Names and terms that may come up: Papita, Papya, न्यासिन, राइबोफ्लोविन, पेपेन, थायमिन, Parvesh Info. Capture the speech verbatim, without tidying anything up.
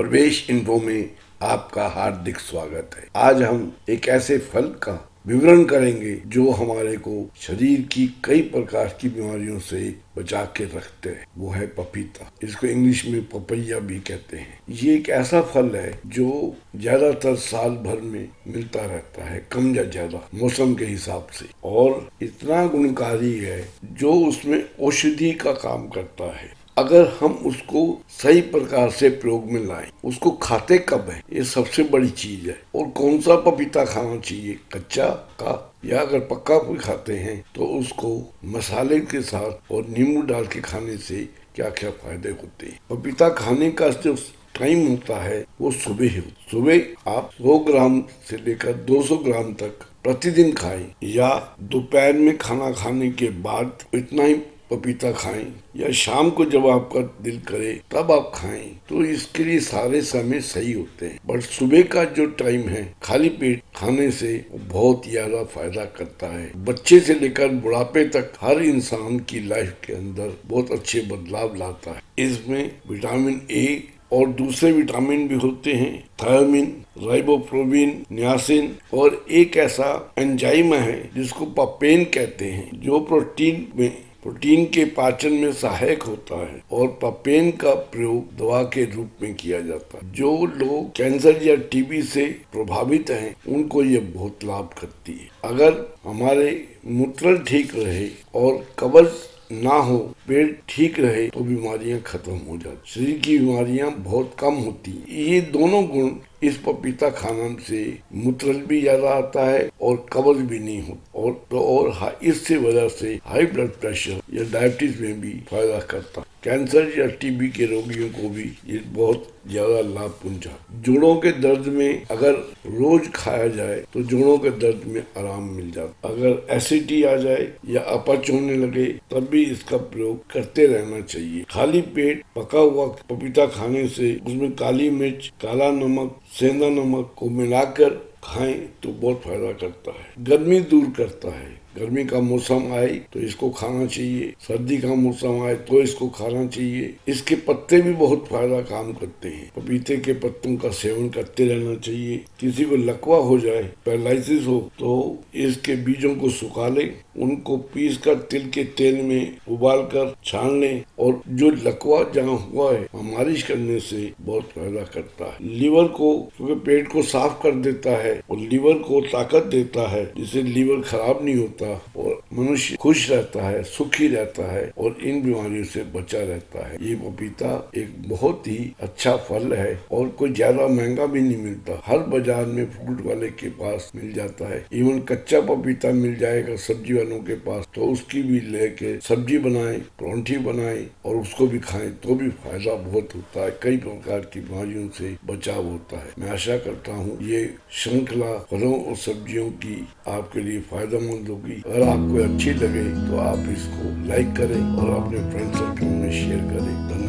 प्रवेश इन्फो में आपका हार्दिक स्वागत है। आज हम एक ऐसे फल का विवरण करेंगे जो हमारे को शरीर की कई प्रकार की बीमारियों से बचा के रखते हैं। वो है पपीता। इसको इंग्लिश में पपैया भी कहते हैं। ये एक ऐसा फल है जो ज्यादातर साल भर में मिलता रहता है, कम या ज्यादा मौसम के हिसाब से, और इतना गुणकारी है जो उसमें औषधि का काम करता है अगर हम उसको सही प्रकार से प्रयोग में लाएं। उसको खाते कब है, ये सबसे बड़ी चीज है। और कौन सा पपीता खाना चाहिए, कच्चा का, या अगर पक्का कोई खाते हैं तो उसको मसाले के साथ और नींबू डाल के खाने से क्या क्या फायदे होते हैं। पपीता खाने का जो टाइम होता है वो सुबह है। सुबह आप सौ ग्राम से लेकर दो सौ ग्राम तक प्रतिदिन खाएं, या दोपहर में खाना खाने के बाद इतना ही पपीता खाएं, या शाम को जब आपका दिल करे तब आप खाएं। तो इसके लिए सारे समय सही होते हैं, पर सुबह का जो टाइम है खाली पेट खाने से बहुत ज्यादा फायदा करता है। बच्चे से लेकर बुढ़ापे तक हर इंसान की लाइफ के अंदर बहुत अच्छे बदलाव लाता है। इसमें विटामिन ए और दूसरे विटामिन भी होते हैं। थायमिन, राइबोफ्लोविन, न्यासिन और एक ऐसा एंजाइम है जिसको पेपेन कहते हैं, जो प्रोटीन में प्रोटीन के पाचन में सहायक होता है। और पेपेन का प्रयोग दवा के रूप में किया जाता है। जो लोग कैंसर या टीबी से प्रभावित हैं, उनको ये बहुत लाभ करती है। अगर हमारे मूत्र ठीक रहे और कब्ज ना हो, पेट ठीक रहे, तो बीमारियां खत्म हो जाती, शरीर की बीमारियां बहुत कम होती। ये दोनों गुण इस पपीता खाना से मूत्र भी ज्यादा आता है और कब्ज भी नहीं होती, और तो और इससे वजह से हाई ब्लड प्रेशर या डायबिटीज में भी फायदा करता। कैंसर या टीबी के रोगियों को भी ये बहुत ज्यादा लाभ पहुंचा। जोड़ों के दर्द में अगर रोज खाया जाए तो जोड़ों के दर्द में आराम मिल जाता। अगर एसिडिटी आ जाए या अपच होने लगे तब भी इसका प्रयोग करते रहना चाहिए। खाली पेट पका हुआ पपीता खाने से उसमें काली मिर्च, काला नमक, सेंधा नमक को मिलाकर खाएं तो बहुत फायदा करता है। गर्मी दूर करता है। गर्मी का मौसम आए तो इसको खाना चाहिए, सर्दी का मौसम आए तो इसको खाना चाहिए। इसके पत्ते भी बहुत फायदा काम करते हैं। पपीते के पत्तों का सेवन करते रहना चाहिए। किसी को लकवा हो जाए, पैरालिसिस हो, तो इसके बीजों को सुखा लें, उनको पीसकर तिल के तेल में उबालकर छान लें, और जो लकवा जहाँ हुआ है मालिश करने से बहुत फायदा करता है। लीवर को, क्योंकि पेट को साफ कर देता है और लीवर को ताकत देता है, जिससे लीवर खराब नहीं होता और मनुष्य खुश रहता है, सुखी रहता है और इन बीमारियों से बचा रहता है। ये पपीता एक बहुत ही अच्छा फल है और कोई ज्यादा महंगा भी नहीं मिलता। हर बाजार में फ्रूट वाले के पास मिल जाता है। इवन कच्चा पपीता मिल जाएगा सब्जी वालों के पास, तो उसकी भी लेके सब्जी बनाए, परौंठी बनाए और उसको भी खाए तो भी फायदा बहुत होता है। कई प्रकार की बीमारियों से बचाव होता है। मैं आशा करता हूँ ये श्रृंखला फलों और सब्जियों की आपके लिए फायदेमंद होगी। अगर आपको अच्छी लगे तो आप इसको लाइक करें और अपने फ्रेंड सर्कल में शेयर करें।